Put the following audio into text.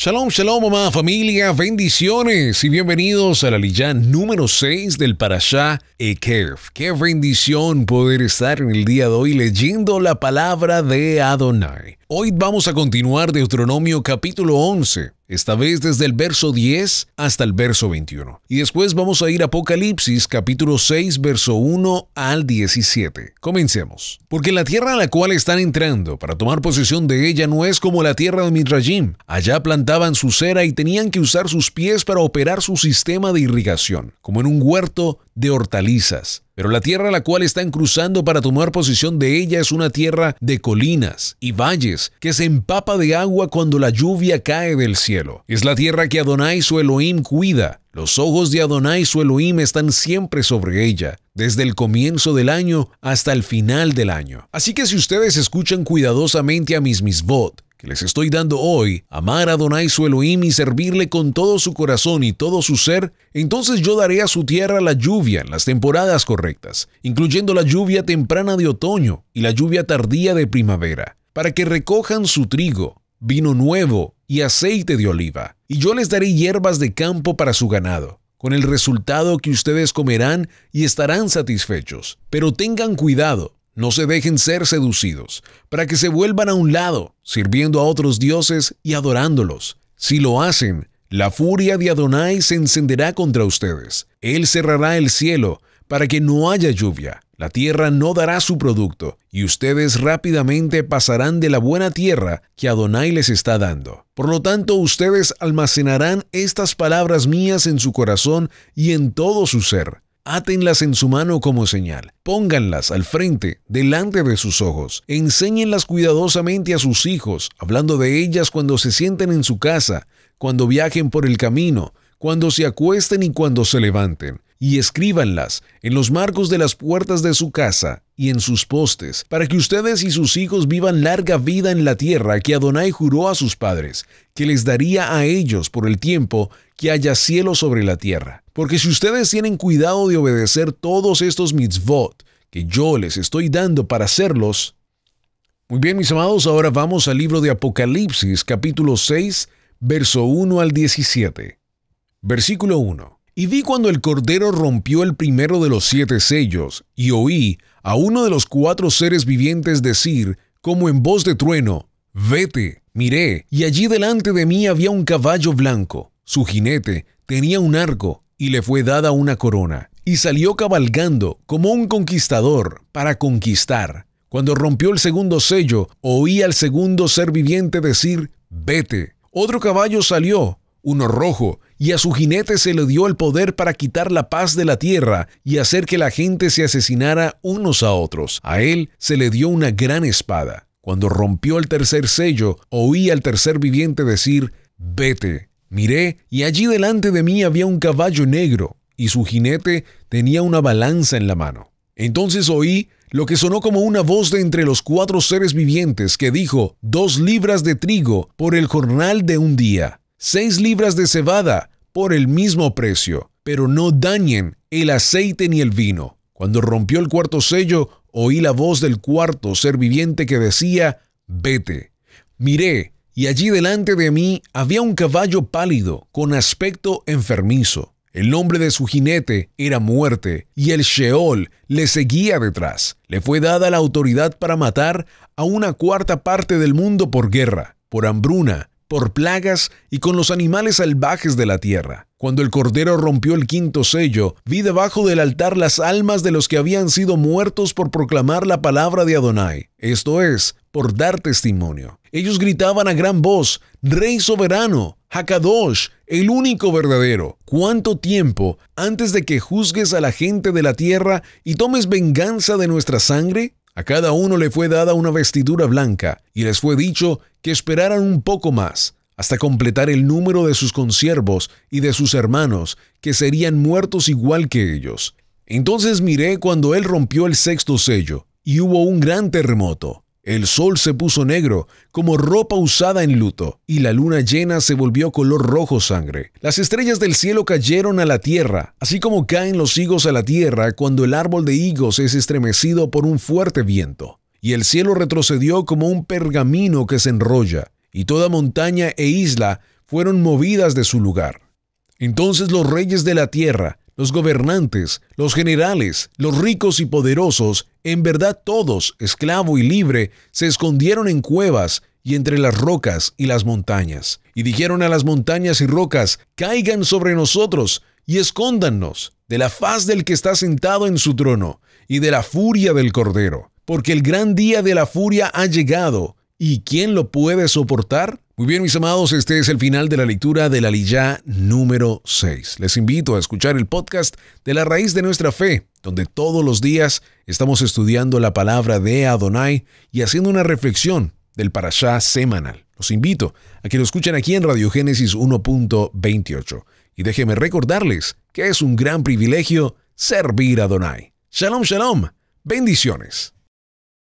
Shalom, shalom, amada familia, bendiciones y bienvenidos a la Aliya número 6 del Parashah Ekev. Qué bendición poder estar en el día de hoy leyendo la palabra de Adonai. Hoy vamos a continuar Deuteronomio capítulo 11, esta vez desde el verso 10 hasta el verso 21. Y después vamos a ir a Apocalipsis capítulo 6, verso 1 al 17. Comencemos. Porque la tierra a la cual están entrando para tomar posesión de ella no es como la tierra de Midrajim. Allá plantaban su cera y tenían que usar sus pies para operar su sistema de irrigación, como en un huerto de hortalizas. Pero la tierra a la cual están cruzando para tomar posesión de ella es una tierra de colinas y valles que se empapa de agua cuando la lluvia cae del cielo. Es la tierra que Adonai su Elohim cuida. Los ojos de Adonai su Elohim están siempre sobre ella, desde el comienzo del año hasta el final del año. Así que si ustedes escuchan cuidadosamente a mis misbot, que les estoy dando hoy, amar a Adonai su Elohim y servirle con todo su corazón y todo su ser, entonces yo daré a su tierra la lluvia en las temporadas correctas, incluyendo la lluvia temprana de otoño y la lluvia tardía de primavera, para que recojan su trigo, vino nuevo y aceite de oliva. Y yo les daré hierbas de campo para su ganado, con el resultado que ustedes comerán y estarán satisfechos. Pero tengan cuidado. No se dejen ser seducidos, para que se vuelvan a un lado, sirviendo a otros dioses y adorándolos. Si lo hacen, la furia de Adonai se encenderá contra ustedes. Él cerrará el cielo para que no haya lluvia. La tierra no dará su producto, y ustedes rápidamente pasarán de la buena tierra que Adonai les está dando. Por lo tanto, ustedes almacenarán estas palabras mías en su corazón y en todo su ser. Átenlas en su mano como señal, pónganlas al frente, delante de sus ojos, enséñenlas cuidadosamente a sus hijos, hablando de ellas cuando se sienten en su casa, cuando viajen por el camino, cuando se acuesten y cuando se levanten, y escríbanlas en los marcos de las puertas de su casa y en sus postes, para que ustedes y sus hijos vivan larga vida en la tierra que Adonai juró a sus padres, que les daría a ellos por el tiempo que haya cielo sobre la tierra. Porque si ustedes tienen cuidado de obedecer todos estos mitzvot que yo les estoy dando para hacerlos... Muy bien, mis amados, ahora vamos al libro de Apocalipsis, capítulo 6, verso 1 al 17. Versículo 1. Y vi cuando el Cordero rompió el primero de los 7 sellos, y oí a uno de los 4 seres vivientes decir, como en voz de trueno, «Vete». Miré, y allí delante de mí había un caballo blanco. Su jinete tenía un arco, y le fue dada una corona, y salió cabalgando como un conquistador para conquistar. Cuando rompió el segundo sello, oí al segundo ser viviente decir, «Vete». Otro caballo salió, uno rojo, y a su jinete se le dio el poder para quitar la paz de la tierra y hacer que la gente se asesinara unos a otros. A él se le dio una gran espada. Cuando rompió el tercer sello, oí al tercer viviente decir, «Vete». Miré, y allí delante de mí había un caballo negro, y su jinete tenía una balanza en la mano. Entonces oí lo que sonó como una voz de entre los 4 seres vivientes que dijo, 2 libras de trigo por el jornal de un día, 6 libras de cebada por el mismo precio, pero no dañen el aceite ni el vino. Cuando rompió el cuarto sello, oí la voz del cuarto ser viviente que decía, «Vete». Miré, y allí delante de mí había un caballo pálido, con aspecto enfermizo. El nombre de su jinete era Muerte, y el Sheol le seguía detrás. Le fue dada la autoridad para matar a una 1/4 parte del mundo por guerra, por hambruna, por plagas y con los animales salvajes de la tierra. Cuando el Cordero rompió el quinto sello, vi debajo del altar las almas de los que habían sido muertos por proclamar la palabra de Adonai, esto es, por dar testimonio. Ellos gritaban a gran voz, «Rey soberano, Hakadosh, el único verdadero, ¿cuánto tiempo antes de que juzgues a la gente de la tierra y tomes venganza de nuestra sangre?». A cada uno le fue dada una vestidura blanca, y les fue dicho que esperaran un poco más, hasta completar el número de sus consiervos y de sus hermanos, que serían muertos igual que ellos. Entonces miré cuando él rompió el sexto sello, y hubo un gran terremoto. El sol se puso negro, como ropa usada en luto, y la luna llena se volvió color rojo sangre. Las estrellas del cielo cayeron a la tierra, así como caen los higos a la tierra cuando el árbol de higos es estremecido por un fuerte viento. Y el cielo retrocedió como un pergamino que se enrolla, y toda montaña e isla fueron movidas de su lugar. Entonces los reyes de la tierra, los gobernantes, los generales, los ricos y poderosos, en verdad todos, esclavo y libre, se escondieron en cuevas y entre las rocas y las montañas. Y dijeron a las montañas y rocas, «Caigan sobre nosotros y escóndannos de la faz del que está sentado en su trono y de la furia del Cordero, porque el gran día de la furia ha llegado, ¿y quién lo puede soportar?». Muy bien, mis amados, este es el final de la lectura de la Aliyá número 6. Les invito a escuchar el podcast de La Raíz de Nuestra Fe, donde todos los días estamos estudiando la palabra de Adonai y haciendo una reflexión del Parashá semanal. Los invito a que lo escuchen aquí en Radio Génesis 1.28. Y déjenme recordarles que es un gran privilegio servir a Adonai. Shalom, shalom. Bendiciones.